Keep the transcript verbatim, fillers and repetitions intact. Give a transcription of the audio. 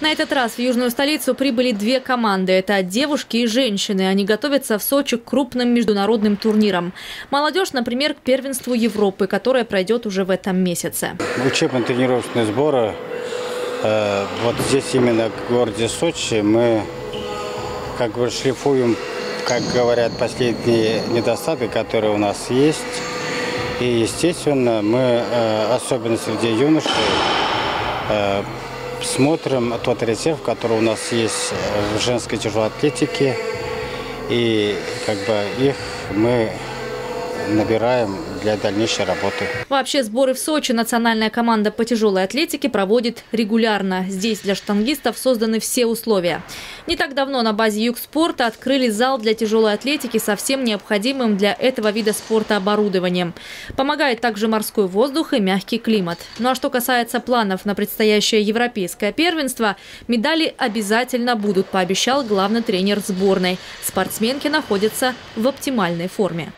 На этот раз в южную столицу прибыли две команды. Это девушки и женщины. Они готовятся в Сочи к крупным международным турнирам. Молодежь, например, к первенству Европы, которое пройдет уже в этом месяце. Учебно-тренировочные сборы. Вот здесь именно в городе Сочи мы как бы шлифуем, как говорят, последние недостатки, которые у нас есть. И, естественно, мы, особенно среди юношей, смотрим тот резерв, который у нас есть в женской тяжелой атлетике. И как бы их мы набираем для дальнейшей работы. Вообще сборы в Сочи национальная команда по тяжелой атлетике проводит регулярно. Здесь для штангистов созданы все условия. Не так давно на базе Юг Спорта открыли зал для тяжелой атлетики со всем необходимым для этого вида спорта оборудованием. Помогает также морской воздух и мягкий климат. Ну а что касается планов на предстоящее европейское первенство, медали обязательно будут, пообещал главный тренер сборной. Спортсменки находятся в оптимальной форме.